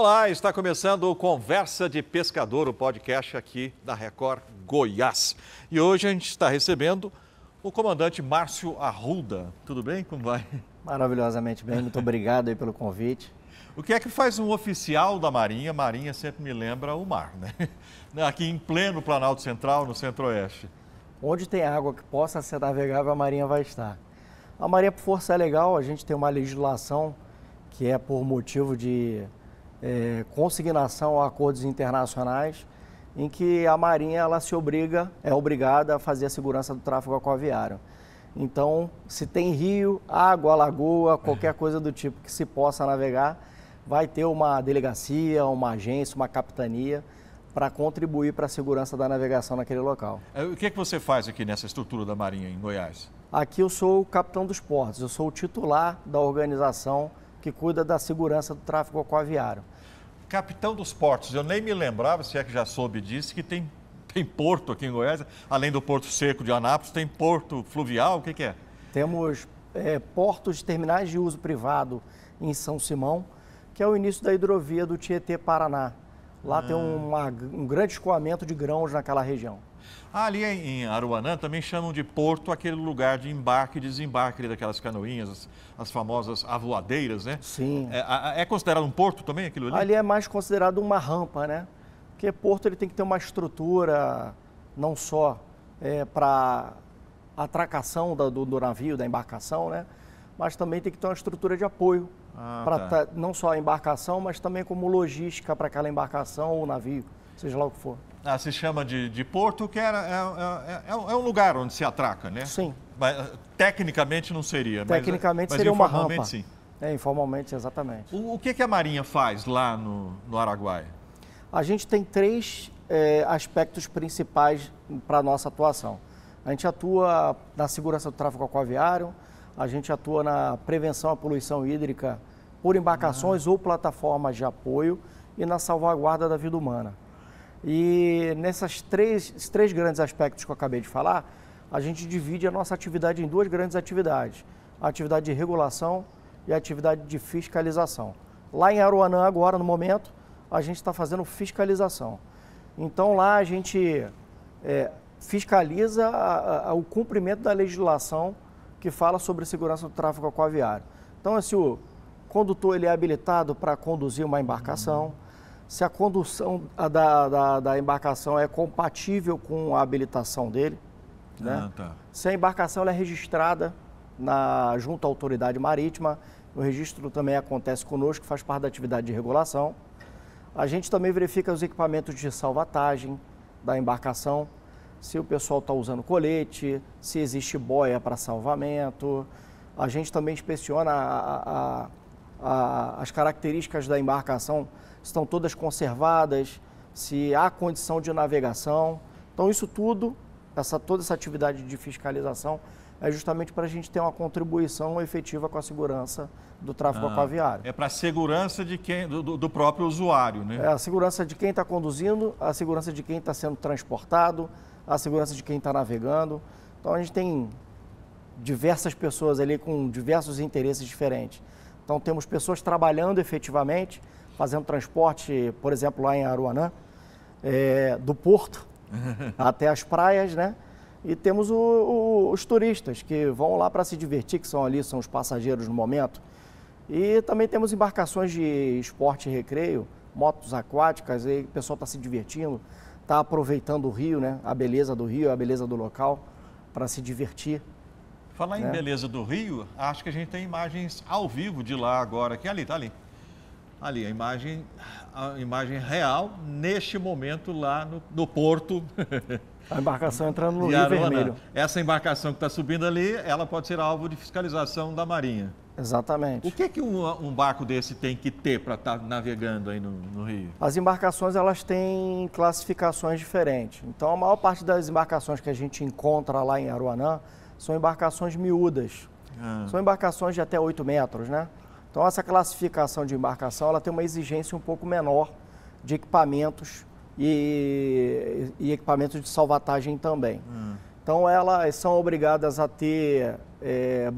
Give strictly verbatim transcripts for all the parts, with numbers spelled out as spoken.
Olá, está começando o Conversa de Pescador, o podcast aqui da Record Goiás. E hoje a gente está recebendo o comandante Márcio Arruda. Tudo bem? Como vai? Maravilhosamente bem, muito obrigado aí pelo convite. O que é que faz um oficial da Marinha? Marinha sempre me lembra o mar, né? Aqui em pleno Planalto Central, no Centro-Oeste. Onde tem água que possa ser navegável, a Marinha vai estar. A Marinha, por força, é legal, a gente tem uma legislação que é por motivo de é, consignação a acordos internacionais, em que a Marinha ela se obriga, é obrigada a fazer a segurança do tráfego aquaviário. Então, se tem rio, água, lagoa, qualquer coisa do tipo que se possa navegar, vai ter uma delegacia, uma agência, uma capitania para contribuir para a segurança da navegação naquele local. O que é que você faz aqui nessa estrutura da Marinha em Goiás? Aqui eu sou o capitão dos portos, eu sou o titular da organização que cuida da segurança do tráfego aquaviário. Capitão dos portos, eu nem me lembrava, se é que já soube disso, que tem, tem porto aqui em Goiás, além do porto seco de Anápolis, tem porto fluvial, o que, que é? Temos é, portos de terminais de uso privado em São Simão, que é o início da hidrovia do Tietê Paraná. Lá ah. tem uma, um grande escoamento de grãos naquela região. Ah, ali em Aruanã também chamam de porto aquele lugar de embarque e desembarque daquelas canoinhas, as, as famosas avoadeiras, né? Sim. É, é considerado um porto também aquilo ali? Ali é mais considerado uma rampa, né? Porque porto ele tem que ter uma estrutura não só é, para atracação do, do, do navio, da embarcação, né? Mas também tem que ter uma estrutura de apoio. Ah, para tá. tá, não só a embarcação, mas também como logística para aquela embarcação ou navio, seja lá o que for. Ah, se chama de, de porto, que era, é, é, é um lugar onde se atraca, né? Sim. Mas, tecnicamente não seria. Tecnicamente mas, seria mas uma rampa. Informalmente sim. É, informalmente, exatamente. O, o que, que a Marinha faz lá no, no Araguaia? A gente tem três é, aspectos principais para a nossa atuação. A gente atua na segurança do tráfego aquaviário, a gente atua na prevenção à poluição hídrica por embarcações ah. ou plataformas de apoio e na salvaguarda da vida humana. E nesses três, três grandes aspectos que eu acabei de falar, a gente divide a nossa atividade em duas grandes atividades. A atividade de regulação e a atividade de fiscalização. Lá em Aruanã, agora, no momento, a gente está fazendo fiscalização. Então lá a gente é, fiscaliza a, a, o cumprimento da legislação que fala sobre segurança do tráfego aquaviário. Então, se o condutor ele é habilitado para conduzir uma embarcação, uhum. se a condução da, da, da embarcação é compatível com a habilitação dele, ah, né? tá. se a embarcação ela é registrada na, junto à autoridade marítima, o registro também acontece conosco, faz parte da atividade de regulação. A gente também verifica os equipamentos de salvatagem da embarcação, se o pessoal está usando colete, se existe boia para salvamento. A gente também inspeciona a, a, a, as características da embarcação, estão todas conservadas, se há condição de navegação. Então isso tudo, essa, toda essa atividade de fiscalização, é justamente para a gente ter uma contribuição efetiva com a segurança do tráfego ah, aquaviário. É para a segurança de quem, do, do próprio usuário, né? É a segurança de quem está conduzindo, a segurança de quem está sendo transportado, a segurança de quem está navegando. Então, a gente tem diversas pessoas ali com diversos interesses diferentes. Então, temos pessoas trabalhando efetivamente, fazendo transporte, por exemplo, lá em Aruanã, é, do porto até as praias, né? E temos o, o, os turistas que vão lá para se divertir, que são ali, são os passageiros no momento. E também temos embarcações de esporte e recreio, motos aquáticas, aí o pessoal está se divertindo, está aproveitando o rio, né? A beleza do rio, a beleza do local, para se divertir. Falar né? em beleza do rio, acho que a gente tem imagens ao vivo de lá agora, que ali, tá ali. Ali, a imagem, a imagem real, neste momento, lá no, no porto. A embarcação entrando no Rio Aruanã. Vermelho. Essa embarcação que está subindo ali, ela pode ser alvo de fiscalização da Marinha. Exatamente. O que, que um, um barco desse tem que ter para estar tá navegando aí no, no rio? As embarcações, elas têm classificações diferentes. Então, a maior parte das embarcações que a gente encontra lá em Aruanã são embarcações miúdas. Ah. São embarcações de até oito metros, né? Então, essa classificação de embarcação, ela tem uma exigência um pouco menor de equipamentos e, e equipamentos de salvatagem também. Hum. Então, elas são obrigadas a ter é,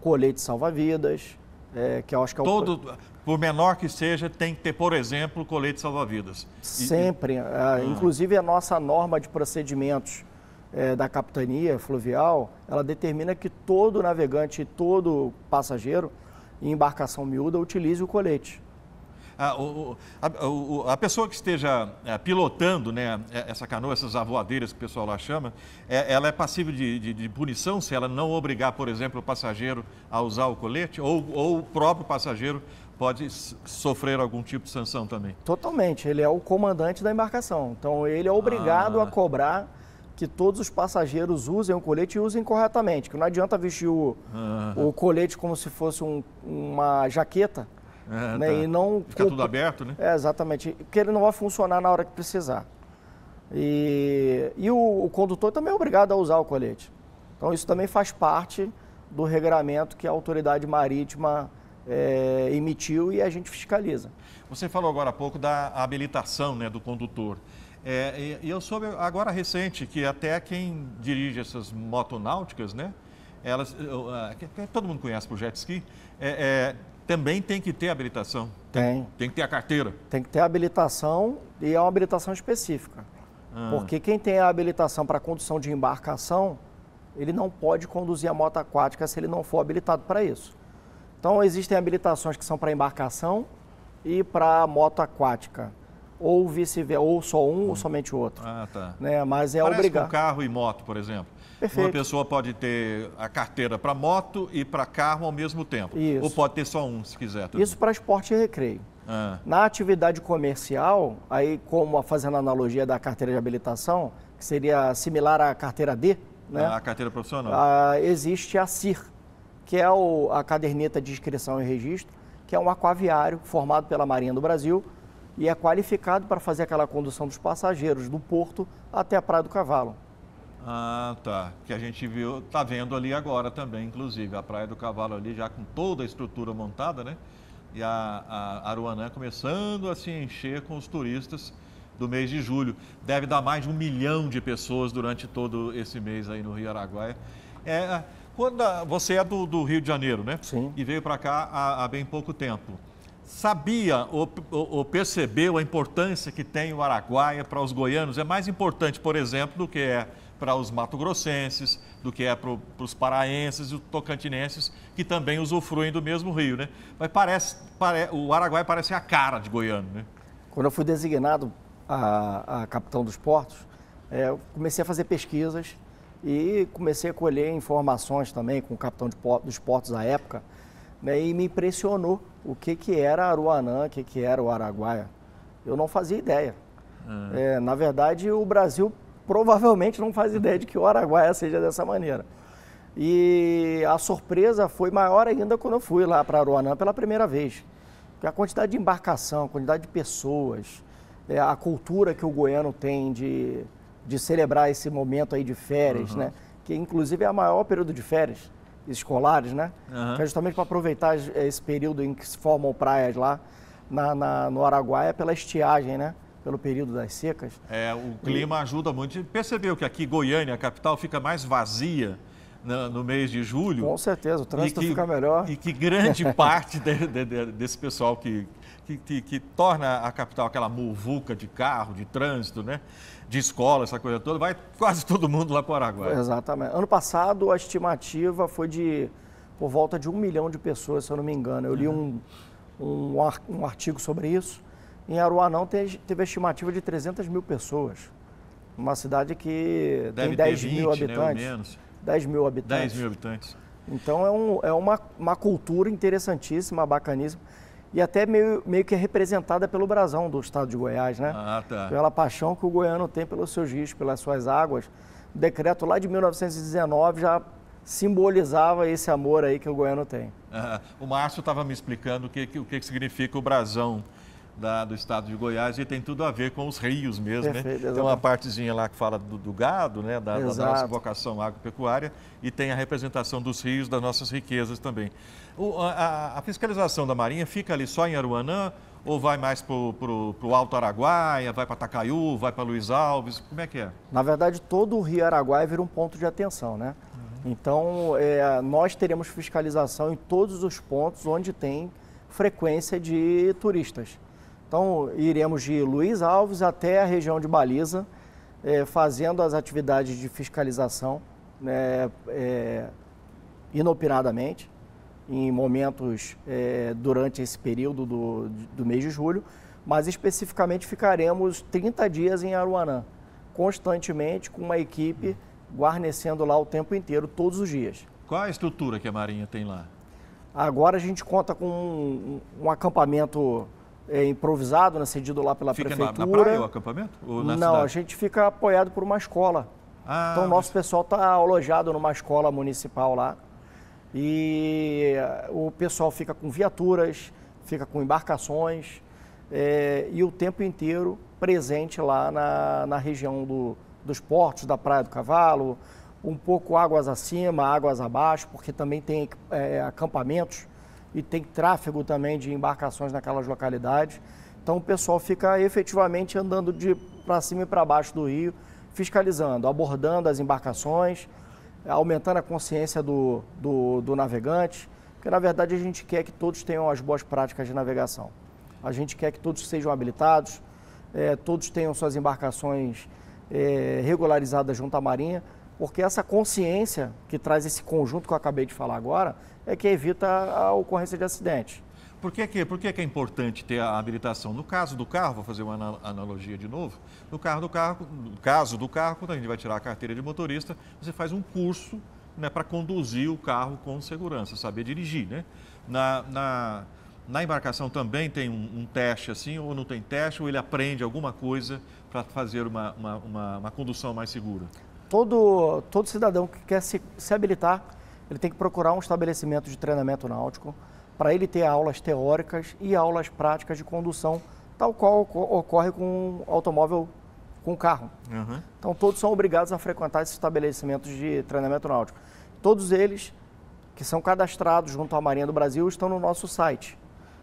colete salva-vidas, É, que eu acho que é o... Todo, por menor que seja, tem que ter, por exemplo, colete salva-vidas. Sempre. E, e... Ah, inclusive, a nossa norma de procedimentos é, da Capitania Fluvial, ela determina que todo navegante, todo passageiro em embarcação miúda utilize o colete. A, o, a, a pessoa que esteja pilotando, né, essa canoa, essas avoadeiras que o pessoal lá chama, é, ela é passível de, de, de punição se ela não obrigar, por exemplo, o passageiro a usar o colete? Ou, ou o próprio passageiro pode sofrer algum tipo de sanção também? Totalmente. Ele é o comandante da embarcação. Então, ele é obrigado ah. a cobrar que todos os passageiros usem o colete e usem corretamente. Que não adianta vestir o, ah. o colete como se fosse um, uma jaqueta. É, né? Tá. E não fica tudo aberto, né? É, exatamente, porque ele não vai funcionar na hora que precisar. E, e o, o condutor também é obrigado a usar o colete. Então isso também faz parte do regramento que a autoridade marítima é, emitiu e a gente fiscaliza. Você falou agora há pouco da habilitação, né, do condutor. É, e eu soube agora recente que até quem dirige essas motonáuticas, né, elas, todo mundo conhece por jet ski, é, é, também tem que ter habilitação? Tem. Tem que ter a carteira? Tem que ter habilitação, e é uma habilitação específica. Ah. Porque quem tem a habilitação para condução de embarcação, ele não pode conduzir a moto aquática se ele não for habilitado para isso. Então, existem habilitações que são para embarcação e para moto aquática. Ou vice-versa, ou só um, hum. ou somente o outro. Ah, tá. Né? Mas é obrigado. Com carro e moto, por exemplo. Perfeito. Uma pessoa pode ter a carteira para moto e para carro ao mesmo tempo. Isso. Ou pode ter só um, se quiser. Também. Isso para esporte e recreio. Ah. Na atividade comercial, aí como fazendo a analogia da carteira de habilitação, que seria similar à carteira D, né? Ah, a carteira profissional. Ah, existe a C I R, que é o, a caderneta de inscrição e registro, que é um aquaviário formado pela Marinha do Brasil e é qualificado para fazer aquela condução dos passageiros do porto até a Praia do Cavalo. Ah, tá. Que a gente viu, tá vendo ali agora também, inclusive, a Praia do Cavalo ali já com toda a estrutura montada, né? E a, a Aruanã começando a se encher com os turistas do mês de julho. Deve dar mais de um milhão de pessoas durante todo esse mês aí no Rio Araguaia. É, quando a, você é do, do Rio de Janeiro, né? Sim. E veio para cá há, há bem pouco tempo. Sabia ou, ou percebeu a importância que tem o Araguaia para os goianos? É mais importante, por exemplo, do que é para os mato-grossenses, do que é para os paraenses e os tocantinenses, que também usufruem do mesmo rio, né? Mas parece, pare, o Araguaia parece a cara de goiano, né? Quando eu fui designado a, a capitão dos portos, é, eu comecei a fazer pesquisas e comecei a colher informações também com o capitão de portos, dos portos à época, né? E me impressionou o que, que era Aruanã, o que, que era o Araguaia. Eu não fazia ideia. Hum. É, na verdade, o Brasil provavelmente não faz ideia de que o Araguaia seja dessa maneira. E a surpresa foi maior ainda quando eu fui lá para Aruanã pela primeira vez. Porque a quantidade de embarcação, a quantidade de pessoas, é, a cultura que o goiano tem de, de celebrar esse momento aí de férias, uhum. né? Que inclusive é o maior período de férias escolares, né? Uhum. Que é justamente para aproveitar esse período em que se formam praias lá na, na, no Araguaia pela estiagem, né? Pelo período das secas. É, o clima e... ajuda muito. Percebeu que aqui Goiânia, a capital, fica mais vazia no, no mês de julho? Com certeza, o trânsito que, fica melhor. E que grande parte de, de, de, desse pessoal que, que, que, que torna a capital aquela muvuca de carro, de trânsito, né? De escola, essa coisa toda, vai quase todo mundo lá para o Araguaia. Exatamente. Ano passado a estimativa foi de por volta de um milhão de pessoas, se eu não me engano. Eu li uhum. um, um, um artigo sobre isso. Em Aruanã teve a estimativa de trezentas mil pessoas. Uma cidade que deve tem dez mil habitantes. Né, menos. dez mil habitantes. dez mil habitantes. Então é, um, é uma, uma cultura interessantíssima, bacaníssima. E até meio, meio que é representada pelo brasão do estado de Goiás, né? Ah, tá. Pela paixão que o goiano tem pelos seus rios, pelas suas águas. O decreto lá de mil novecentos e dezenove já simbolizava esse amor aí que o goiano tem. Ah, o Márcio estava me explicando o que, que, que significa o brasão. Da, do estado de Goiás, e tem tudo a ver com os rios mesmo, perfeito, né? Exatamente. Tem uma partezinha lá que fala do, do gado, né? Da, da nossa vocação agropecuária, e tem a representação dos rios, das nossas riquezas também. O, a, a fiscalização da Marinha fica ali só em Aruanã, ou vai mais para o Alto Araguaia, vai para Itacaiú, vai para Luiz Alves, como é que é? Na verdade, todo o Rio Araguaia vira um ponto de atenção, né? Uhum. Então, é, nós teremos fiscalização em todos os pontos onde tem frequência de turistas. Então, iremos de Luiz Alves até a região de Baliza, é, fazendo as atividades de fiscalização, né, é, inopinadamente, em momentos é, durante esse período do, do mês de julho, mas especificamente ficaremos trinta dias em Aruanã, constantemente com uma equipe guarnecendo lá o tempo inteiro, todos os dias. Qual a estrutura que a Marinha tem lá? Agora a gente conta com um, um acampamento é, improvisado, né, cedido lá pela fica prefeitura. Fica na, na praia o acampamento? Ou na Não, cidade? A gente fica apoiado por uma escola. Ah, então o nosso mas... pessoal está alojado numa escola municipal lá. E o pessoal fica com viaturas, fica com embarcações é, e o tempo inteiro presente lá na, na região do, dos portos, da Praia do Cavalo, um pouco águas acima, águas abaixo, porque também tem é, acampamentos e tem tráfego também de embarcações naquelas localidades. Então o pessoal fica efetivamente andando de para cima e para baixo do rio, fiscalizando, abordando as embarcações, aumentando a consciência do, do, do navegante, porque na verdade a gente quer que todos tenham as boas práticas de navegação. A gente quer que todos sejam habilitados, é, todos tenham suas embarcações é, regularizadas junto à Marinha, porque essa consciência que traz esse conjunto que eu acabei de falar agora é que evita a ocorrência de acidentes. Por que que, por que que é importante ter a habilitação? No caso do carro, vou fazer uma analogia de novo, no, carro do carro, no caso do carro, quando a gente vai tirar a carteira de motorista, você faz um curso, né, para conduzir o carro com segurança, saber dirigir, né? Na, na, na embarcação também tem um, um teste assim, ou não tem teste, ou ele aprende alguma coisa para fazer uma, uma, uma, uma condução mais segura? Todo, todo cidadão que quer se, se habilitar, ele tem que procurar um estabelecimento de treinamento náutico, para ele ter aulas teóricas e aulas práticas de condução, tal qual ocorre com automóvel, com carro. Uhum. Então, todos são obrigados a frequentar esses estabelecimentos de treinamento náutico. Todos eles, que são cadastrados junto à Marinha do Brasil, estão no nosso site.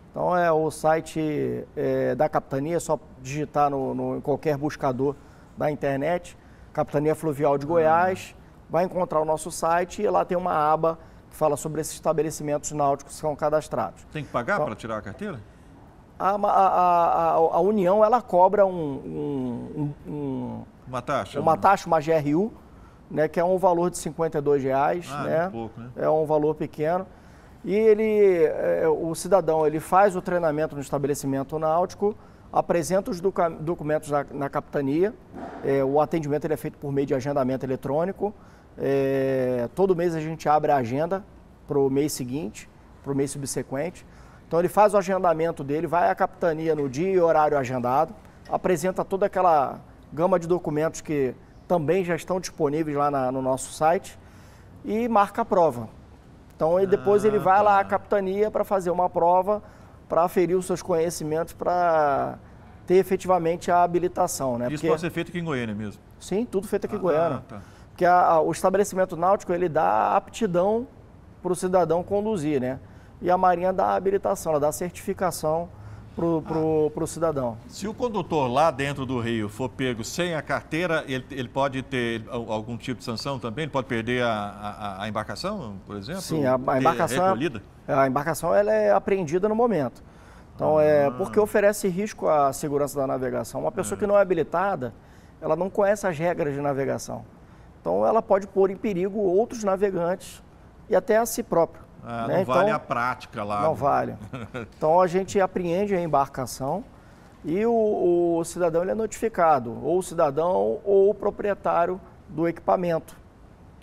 Então, é o site é, da Capitania, é só digitar no, no, em qualquer buscador da internet, Capitania Fluvial de Goiás, uhum. vai encontrar o nosso site e lá tem uma aba que fala sobre esses estabelecimentos náuticos que são cadastrados. Tem que pagar então, para tirar a carteira? A, a, a, a União, ela cobra um, um, um, uma taxa, uma, taxa, uma G R U, né, que é um valor de cinquenta e dois reais, ah, né? É um pouco, né? É um valor pequeno. E ele, é, o cidadão ele faz o treinamento no estabelecimento náutico, apresenta os docu documentos na, na capitania, é, o atendimento ele é feito por meio de agendamento eletrônico. É, todo mês a gente abre a agenda para o mês seguinte, para o mês subsequente. Então ele faz o agendamento dele, vai à capitania no dia e horário agendado, apresenta toda aquela gama de documentos que também já estão disponíveis lá na, no nosso site e marca a prova. Então ele, depois ah, ele vai tá. lá à capitania para fazer uma prova, para aferir os seus conhecimentos, para ter efetivamente a habilitação. Né? Isso Porque... pode ser feito aqui em Goiânia mesmo? Sim, tudo feito aqui ah, em Goiânia. Tá. Porque o estabelecimento náutico, ele dá aptidão para o cidadão conduzir, né? E a Marinha dá habilitação, ela dá certificação para o ah, cidadão. Se o condutor lá dentro do rio for pego sem a carteira, ele, ele pode ter algum tipo de sanção também? Ele pode perder a, a, a embarcação, por exemplo? Sim, a, a embarcação, a embarcação ela é apreendida no momento. Então, ah. é porque oferece risco à segurança da navegação. Uma pessoa é. que não é habilitada, ela não conhece as regras de navegação. Então, ela pode pôr em perigo outros navegantes e até a si próprio. Ah, né? Não então, vale a prática lá. Não vale. Então, a gente apreende a embarcação e o, o cidadão ele é notificado, ou o cidadão ou o proprietário do equipamento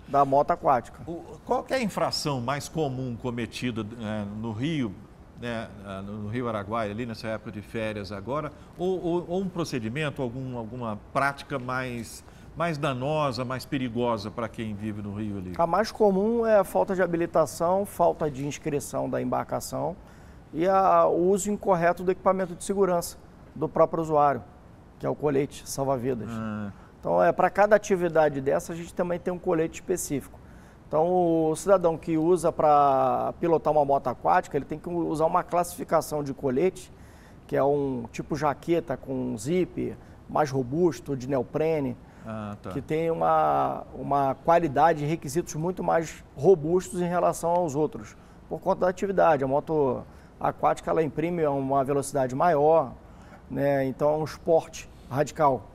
da moto aquática. O, qual é a infração mais comum cometida é, no Rio, né, no Rio Araguaia, ali nessa época de férias agora, ou, ou, ou um procedimento, algum, alguma prática mais... mais danosa, mais perigosa para quem vive no rio ali? A mais comum é a falta de habilitação, falta de inscrição da embarcação e a, o uso incorreto do equipamento de segurança do próprio usuário, que é o colete salva-vidas. Ah. Então, é, para cada atividade dessa, a gente também tem um colete específico. Então, o cidadão que usa para pilotar uma moto aquática, ele tem que usar uma classificação de colete, que é um tipo jaqueta com zíper, mais robusto, de neoprene. ah, tá. que tem uma, uma qualidade e requisitos muito mais robustos em relação aos outros, por conta da atividade. A moto aquática, ela imprime uma velocidade maior, né? Então é um esporte radical.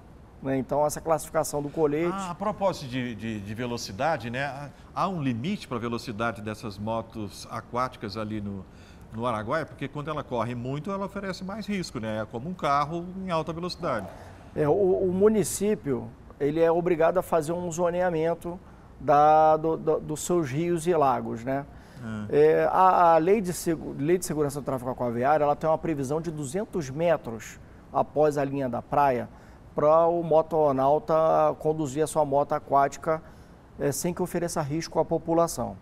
Então, essa classificação do colete... Ah, a propósito de, de, de velocidade, né? Há um limite para a velocidade dessas motos aquáticas ali no, no Araguaia? Porque quando ela corre muito, ela oferece mais risco, né? É como um carro em alta velocidade. É, o, o município, ele é obrigado a fazer um zoneamento da, do, do, dos seus rios e lagos, né? É. É, a a lei, de, lei de Segurança do Tráfego Aquaviário, ela tem uma previsão de duzentos metros após a linha da praia, para o motonauta conduzir a sua moto aquática é, sem que ofereça risco à população.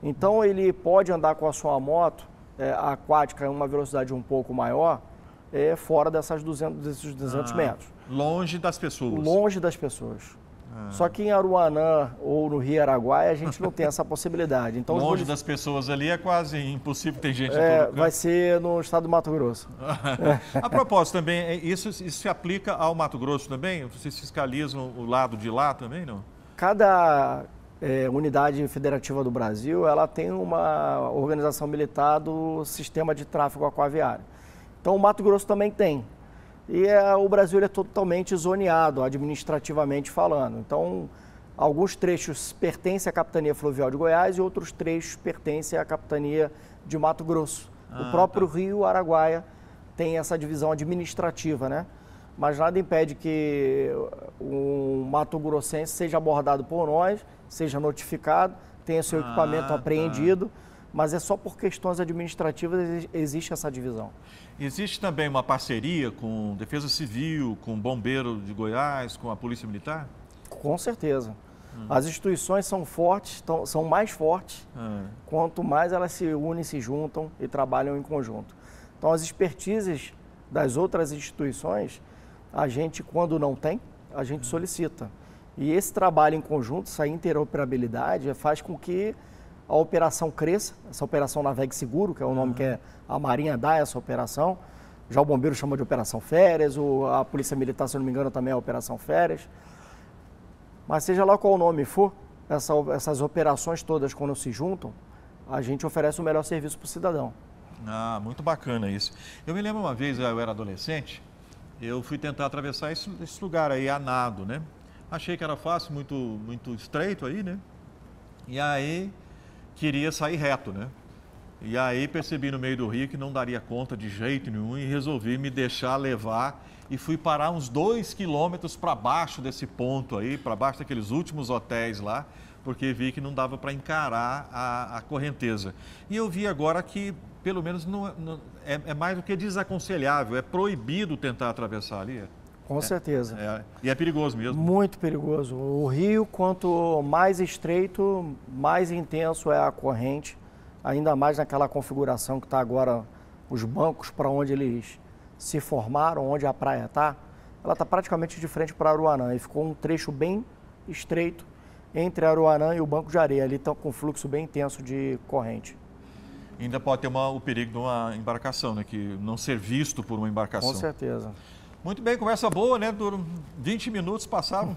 Então, ele pode andar com a sua moto é, aquática em uma velocidade um pouco maior, é, fora dessas duzentos, desses duzentos ah, metros. Longe das pessoas. Longe das pessoas. Ah. Só que em Aruanã ou no Rio Araguaia, a gente não tem essa possibilidade. Então, longe das pessoas ali é quase impossível, tem gente... É, todo vai ser no estado do Mato Grosso. A propósito também, isso, isso se aplica ao Mato Grosso também? Vocês fiscalizam o lado de lá também, não? Cada é, unidade federativa do Brasil, ela tem uma organização militar do sistema de tráfego aquaviário. Então, o Mato Grosso também tem. E é, o Brasil é totalmente zoneado, administrativamente falando. Então, alguns trechos pertencem à Capitania Fluvial de Goiás e outros trechos pertencem à Capitania de Mato Grosso. Ah, o próprio tá. Rio Araguaia tem essa divisão administrativa, né? Mas nada impede que um mato-grossense seja abordado por nós, seja notificado, tenha seu ah, equipamento apreendido. Tá. Mas é só por questões administrativas existe essa divisão. Existe também uma parceria com Defesa Civil, com Bombeiro de Goiás, com a Polícia Militar? Com certeza. Hum. As instituições são fortes, são mais fortes, hum. quanto mais elas se unem, se juntam e trabalham em conjunto. Então, as expertises das outras instituições, a gente, quando não tem, a gente hum. solicita. E esse trabalho em conjunto, essa interoperabilidade, faz com que a operação cresça, essa operação Navegue Seguro, que é o nome que é, a Marinha dá essa operação. Já o Bombeiro chama de Operação Férias, o, a Polícia Militar, se não me engano, também é Operação Férias. Mas seja lá qual o nome for, essa, essas operações todas, quando se juntam, a gente oferece o melhor serviço para o cidadão. Ah, muito bacana isso. Eu me lembro uma vez, eu era adolescente, eu fui tentar atravessar esse, esse lugar aí, a nado, né? Achei que era fácil, muito, muito estreito aí, né? E aí... queria sair reto, né? E aí percebi no meio do rio que não daria conta de jeito nenhum e resolvi me deixar levar e fui parar uns dois quilômetros para baixo desse ponto aí, para baixo daqueles últimos hotéis lá, porque vi que não dava para encarar a, a correnteza. E eu vi agora que, pelo menos, não, não, é, é mais do que desaconselhável, é proibido tentar atravessar ali. Com é, certeza. É, e é perigoso mesmo? Muito perigoso. O rio, quanto mais estreito, mais intenso é a corrente, ainda mais naquela configuração que está agora, os bancos para onde eles se formaram, onde a praia está, ela está praticamente de frente para Aruanã e ficou um trecho bem estreito entre Aruanã e o banco de areia. Ali está com um fluxo bem intenso de corrente. Ainda pode ter uma, o perigo de uma embarcação, né? Que não ser visto por uma embarcação. Com certeza. Muito bem, conversa boa, né? vinte minutos passaram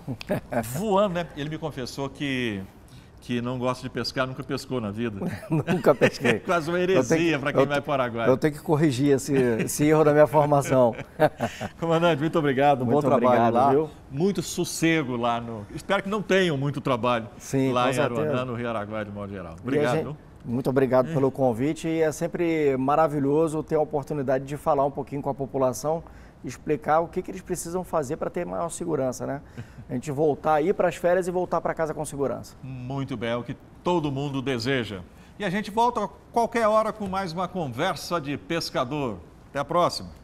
voando, né? Ele me confessou que, que não gosta de pescar, nunca pescou na vida. Nunca pesquei. É quase uma heresia para quem vai para o Araguaia. Eu tenho que corrigir esse, esse erro da minha formação. Comandante, muito obrigado, um muito bom trabalho obrigado, lá. Viu? Muito sossego lá no... Espero que não tenham muito trabalho Sim, lá em Aruanã, no Rio Araguaia, de modo geral. Obrigado. Gente... Muito obrigado é. pelo convite e é sempre maravilhoso ter a oportunidade de falar um pouquinho com a população, explicar o que, que eles precisam fazer para ter maior segurança, né? A gente voltar aí para as férias e voltar para casa com segurança. Muito bem, é o que todo mundo deseja. E a gente volta a qualquer hora com mais uma Conversa de Pescador. Até a próxima.